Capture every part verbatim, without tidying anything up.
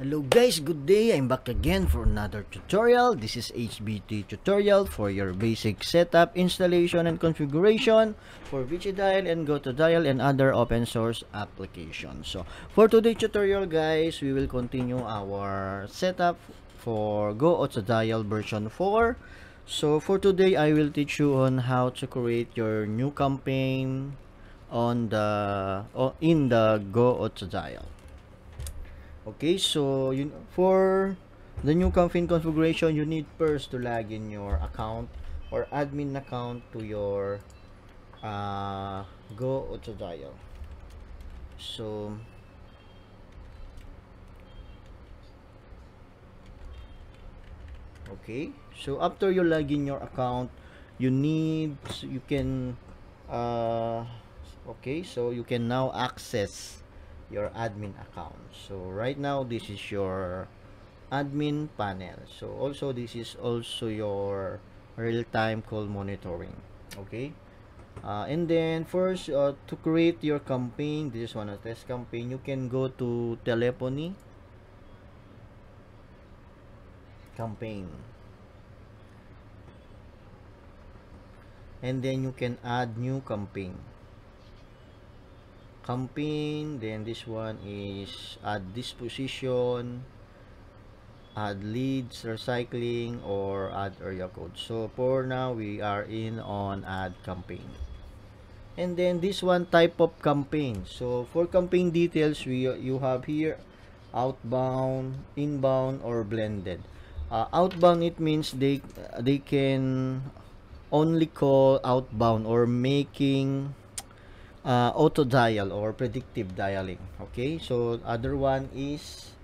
Hello guys, good day. I'm back again for another tutorial. This is H B T tutorial for your basic setup, installation, and configuration for ViciDial and GoAutoDial and other open source applications. So for today's tutorial guys, we will continue our setup for GoAutoDial version four. So for today, I will teach you on how to create your new campaign on the in the GoAutoDial. Okay, so you, for the new campaign configuration, you need first to log in your account or admin account to your uh, GoAutoDial. So, okay, so after you log in your account, you need, you can, uh, okay, so you can now access your admin account. So right now this is your admin panel. So also this is also your real-time call monitoring. Okay, uh, and then first uh, to create your campaign, this is one of test campaign, you can go to telephony campaign, and then you can add new campaign campaign then this one is add disposition, add leads, recycling, or add area code. So for now we are in on add campaign, and then this one type of campaign. So for campaign details, we you have here outbound, inbound, or blended. Uh, outbound, it means they they can only call outbound or making Uh, auto dial or predictive dialing. Okay, so other one is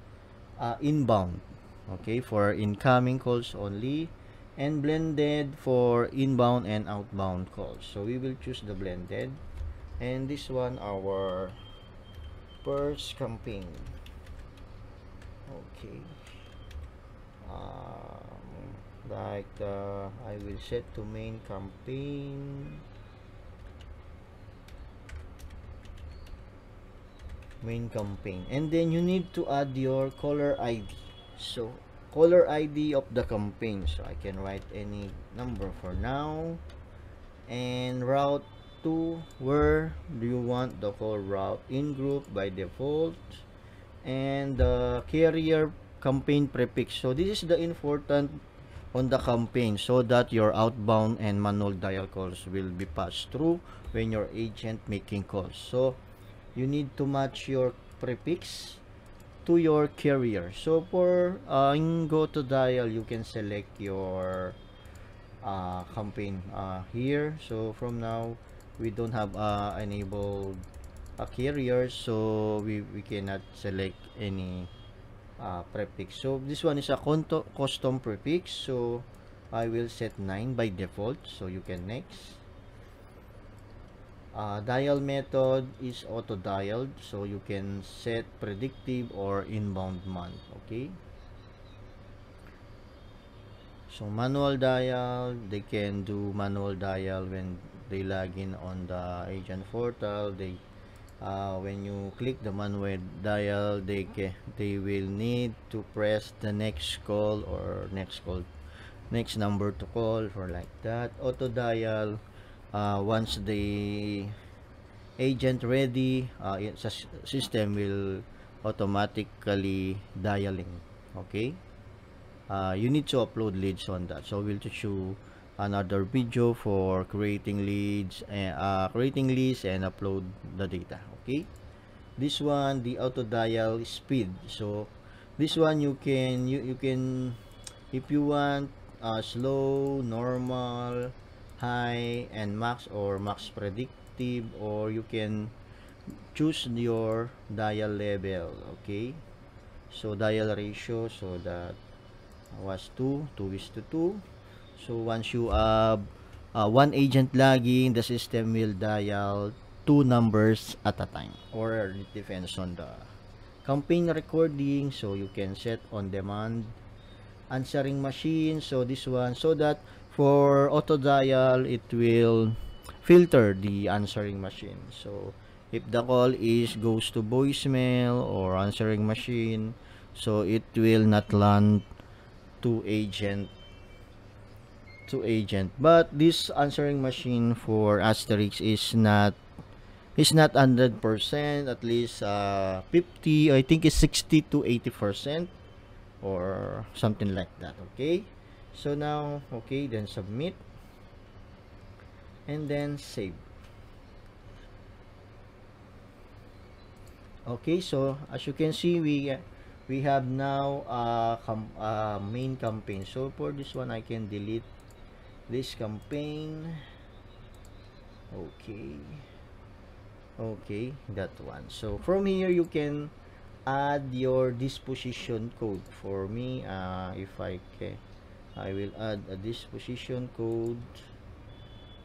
uh, inbound, okay, for incoming calls only, and blended for inbound and outbound calls. So we will choose the blended, and this one our first campaign. Okay, um, like the, I will set to main campaign. Main campaign, and then you need to add your caller I D. So caller I D of the campaign, so I can write any number for now, and route to where do you want the whole route, in group by default, and the carrier campaign prefix. So this is the important on the campaign, so that your outbound and manual dial calls will be passed through when your agent making calls. So you need to match your prefix to your carrier. So for uh, in GoAutoDial, you can select your uh, campaign uh, here. So from now we don't have uh, enabled a carrier, so we, we cannot select any uh, prefix. So this one is a custom prefix, so I will set nine by default, so you can next. Uh, dial method is auto dialed, so you can set predictive or inbound month. Okay, so manual dial, they can do manual dial when they log in on the agent portal. They uh, when you click the manual dial, they can, they will need to press the next call or next call next number to call, for like that. Auto dial, Uh, once the agent ready, uh, it, system will automatically dialing. Okay, uh, you need to upload leads on that, so we'll teach you another video for creating leads and uh, creating leads and upload the data. Okay, this one, the auto dial speed. So this one you can you, you can if you want uh, slow, normal, high, and max, or max predictive, or you can choose your dial level. Okay, so dial ratio, so that was two two is to two. So once you have uh, one agent logging, the system will dial two numbers at a time, or it depends on the campaign recording. So you can set on demand, answering machine, so this one, so that for auto dial, it will filter the answering machine. So if the call is goes to voicemail or answering machine, so it will not land to agent to agent. But this answering machine for Asterisk is not is not one hundred percent, at least uh, fifty, I think it's sixty to eighty percent or something like that. Okay, so now, okay, then submit and then save. Okay, so as you can see, we we have now a uh, uh, main campaign. So for this one, I can delete this campaign. Okay, okay, that one. So from here you can add your disposition code. For me, uh, if I can, I will add a disposition code.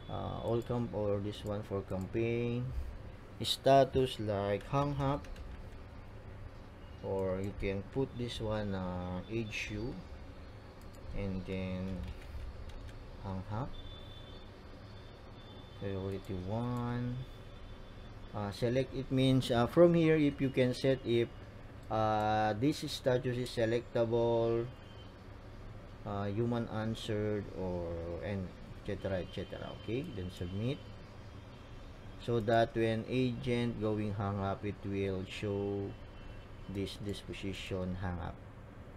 Uh, all camp or this one for campaign status like hung up, or you can put this one uh, age you and then hung up priority one. Uh, select, it means uh, from here if you can set if uh, this status is selectable, uh, human answered, or and etc, etc. Okay, then submit, so that when agent going hang up, it will show this disposition hang up.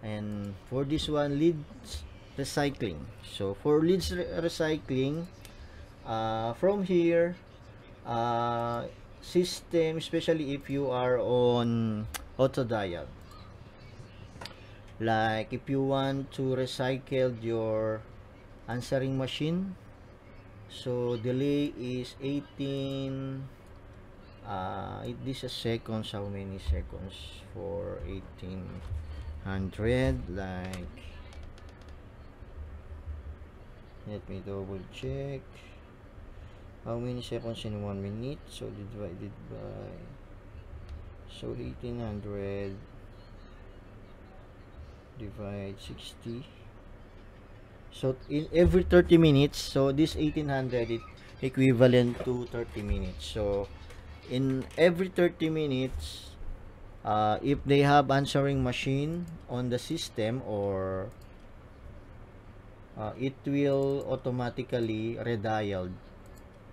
And for this one, leads recycling. So for leads re recycling, uh, from here uh, system, especially if you are on auto dial, like if you want to recycle your answering machine, so delay is eighteen, uh, it is a seconds, how many seconds for eighteen hundred, like let me double check how many seconds in one minute. So divided by, so eighteen hundred divide sixty, so in every thirty minutes. So this eighteen hundred is equivalent to thirty minutes. So in every thirty minutes, uh, if they have answering machine on the system, or uh, it will automatically redial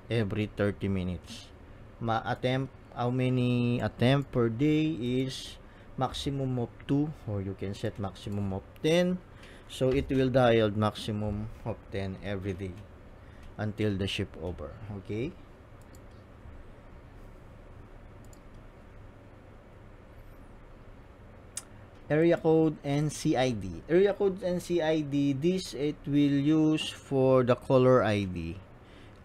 every thirty minutes. Ma attempt, how many attempt per day is maximum of two, or you can set maximum of ten. So it will dial maximum of ten every day until the ship over. Okay, area code and C I D. Area code and C I D, this it will use for the caller I D.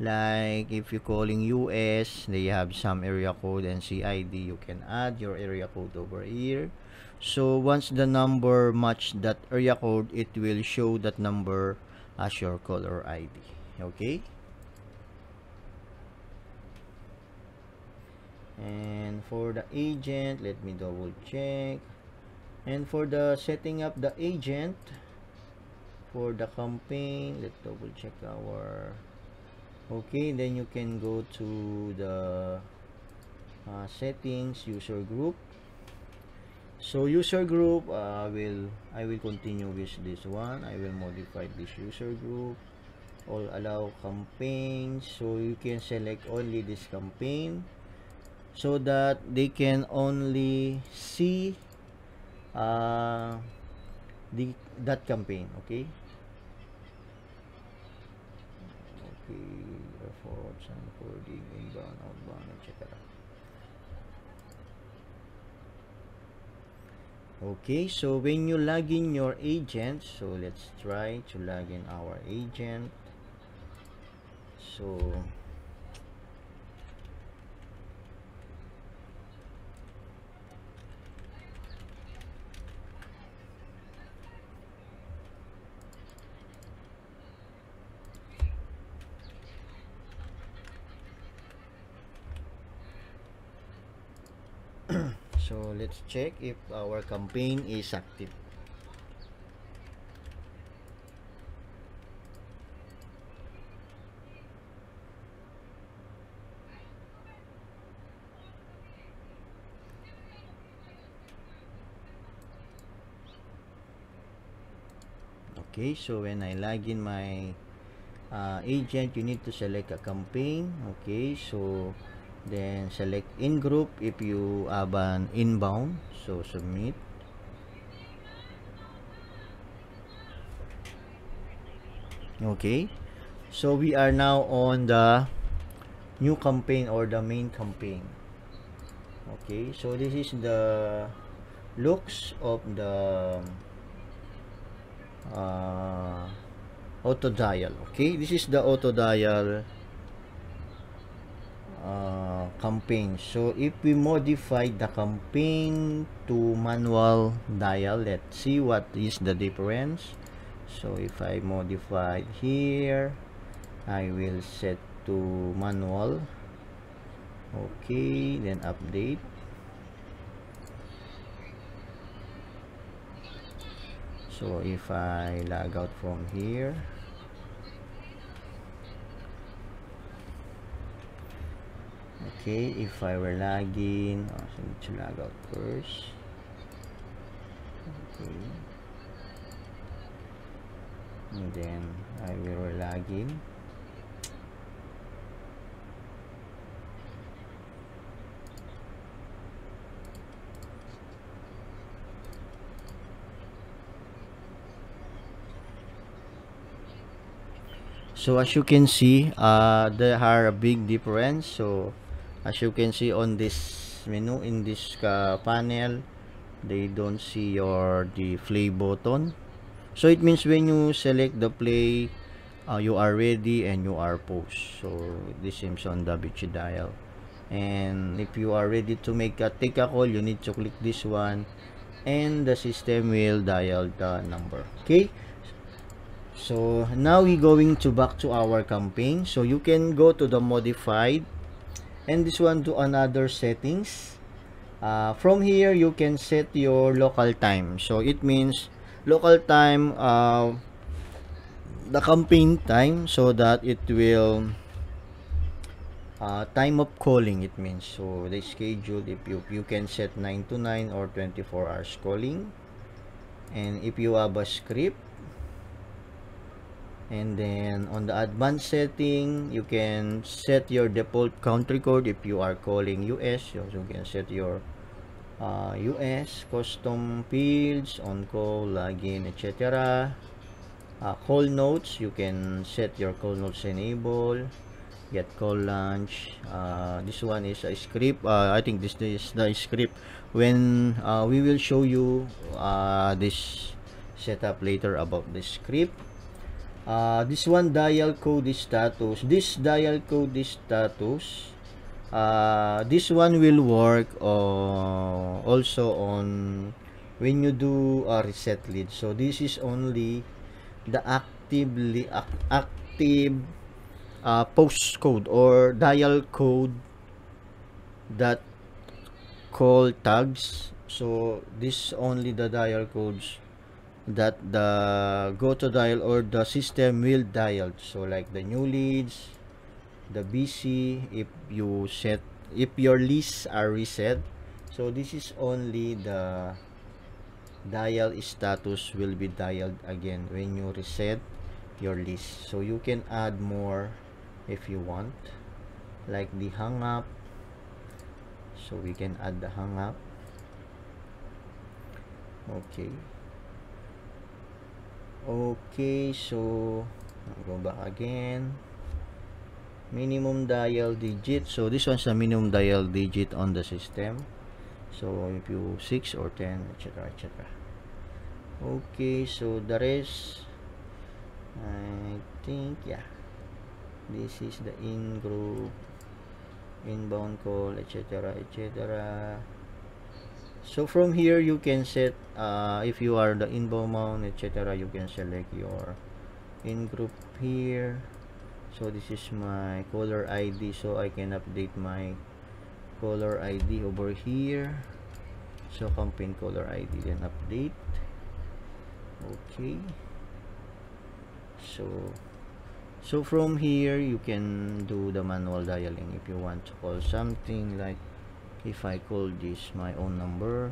Like if you're calling U S, they have some area code and C I D. You can add your area code over here. So once the number match that area code, it will show that number as your caller I D. Okay, and for the agent, let me double check. And for the setting up the agent for the campaign, let's double check our. Okay, then you can go to the uh, settings, user group. So user group, uh, will I will continue with this one. I will modify this user group. All allow campaign, so you can select only this campaign, so that they can only see uh, the that campaign. Okay. Okay. Forwards and forwarding, inbound, outbound, et cetera. Okay, so when you log in your agent, so let's try to log in our agent. So So let's check if our campaign is active. Okay, so when I log in my uh, agent, you need to select a campaign. Okay, so then select in group if you have an inbound. So submit. Okay, so we are now on the new campaign or the main campaign. Okay, so this is the looks of the uh, AutoDial. Okay, this is the AutoDial uh, campaign. So if we modify the campaign to manual dial, let's see what is the difference. So if I modify here, I will set to manual. Okay, then update. So if I log out from here, okay, if I were logging, oh, I need to log out first. Okay, and then I will log in. So as you can see, uh, there are a big difference. So as you can see on this menu, in this uh, panel, they don't see your the play button. So it means when you select the play, uh, you are ready and you are paused. So this seems on the ViciDial. And if you are ready to make a take a call, you need to click this one, and the system will dial the number. Okay. So now we're going to back to our campaign. So you can go to the modified, and this one to another settings. Uh, from here you can set your local time. So it means local time, uh, the campaign time, so that it will uh, time of calling. It means so the schedule. If you you can set nine to nine or twenty-four hours calling, and if you have a script. And then on the advanced setting, you can set your default country code. If you are calling U S, you also can set your uh, U S custom fields, on call, login, et cetera. Uh, call notes, you can set your call notes enable, get call launch. Uh, this one is a script. Uh, I think this is the script. When uh, we will show you uh, this setup later about the script. Uh, this one dial code is status. This dial code is status. Uh, this one will work uh, also on when you do a reset lead. So this is only the actively active uh, postcode or dial code that call tags. So this only the dial codes that the GoToDial or the system will dial. So like the new leads, the busy, if you set, if your lists are reset, so this is only the dial status will be dialed again when you reset your list. So you can add more if you want, like the hang up. So we can add the hang up. Okay. Okay, so I'll go back again. Minimum dial digit. So this one's the minimum dial digit on the system. So if you six or ten, et cetera, et cetera. Okay, so the rest, I think, yeah. This is the in group, inbound call, et cetera, et cetera. So from here you can set uh, if you are the inbound, etc., you can select your in group here. So this is my caller I D, so I can update my caller I D over here. So campaign caller I D, then update. Okay, so so from here you can do the manual dialing if you want to call something. Like if I call this my own number,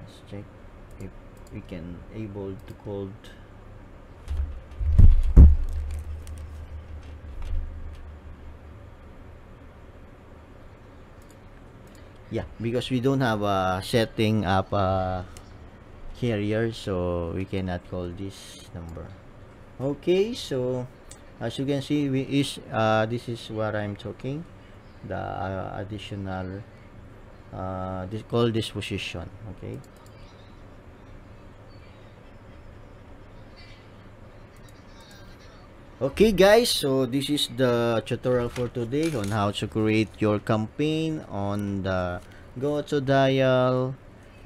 let's check if we can able to code yeah, because we don't have a setting up a carrier, so we cannot call this number. Okay, so as you can see, we is uh, this is what I'm talking, the uh, additional uh, this call disposition. Okay, okay guys, so this is the tutorial for today on how to create your campaign on the GoAutoDial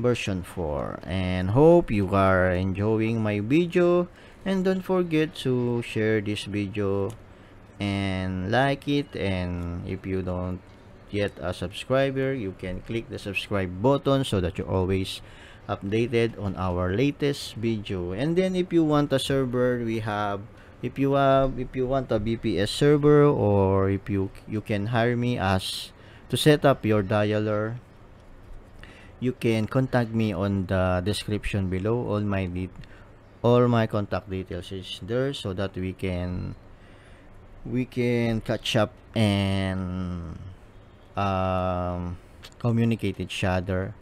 version four, and hope you are enjoying my video, and don't forget to share this video and like it, and if you don't yet a subscriber, you can click the subscribe button so that you're always updated on our latest video. And then if you want a server, we have if you have if you want a B P S server, or if you you can hire me as to set up your dialer, you can contact me on the description below. All my de all my contact details is there, so that we can we can catch up and um, communicate each other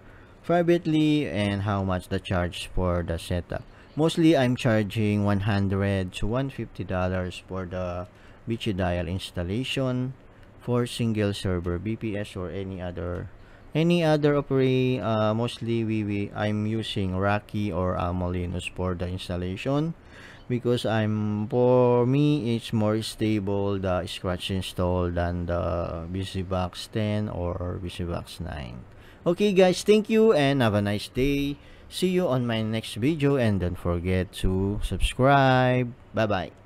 privately, and how much the charge for the setup. Mostly I'm charging one hundred to one hundred fifty dollars for the ViciDial installation for single server, B P S, or any other any other operating. Uh, mostly we, we I'm using Rocky or AlmaLinux for the installation, because I'm for me it's more stable the scratch install than the BusyBox ten or BusyBox nine. Okay guys, thank you and have a nice day. See you on my next video, and don't forget to subscribe. Bye bye.